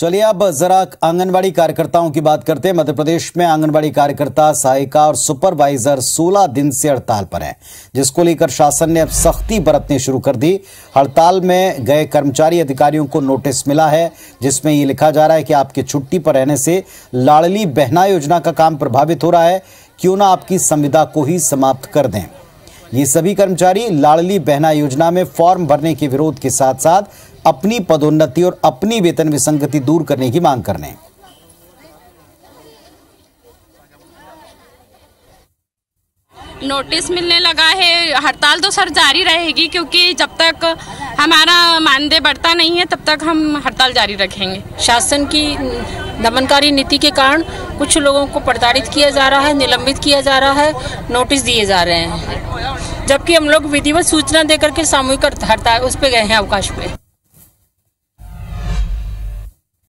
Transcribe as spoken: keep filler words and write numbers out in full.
चलिए अब जरा आंगनबाड़ी कार्यकर्ताओं की बात करते हैं। मध्य प्रदेश में आंगनबाड़ी कार्यकर्ता, सहायिका और सुपरवाइजर सोलह दिन से हड़ताल पर हैं, जिसको लेकर शासन ने अब सख्ती बरतनी शुरू कर दी। हड़ताल में गए कर्मचारी अधिकारियों को नोटिस मिला है, जिसमें ये लिखा जा रहा है कि आपके छुट्टी पर रहने से लाडली बहना योजना का काम प्रभावित हो रहा है, क्यों ना आपकी संविदा को ही समाप्त कर दें। ये सभी कर्मचारी लाडली बहना योजना में फॉर्म भरने के विरोध के साथ साथ अपनी पदोन्नति और अपनी वेतन विसंगति दूर करने की मांग करने। नोटिस मिलने लगा है। हड़ताल तो सर जारी रहेगी, क्योंकि जब तक हमारा मानदेय बढ़ता नहीं है तब तक हम हड़ताल जारी रखेंगे। शासन की दमनकारी नीति के कारण कुछ लोगों को प्रताड़ित किया जा रहा है, निलंबित किया जा रहा है, नोटिस दिए जा रहे हैं, जबकि हम लोग विधिवत सूचना देकर के सामूहिक हड़ताल उस पे गए हैं, अवकाश पे।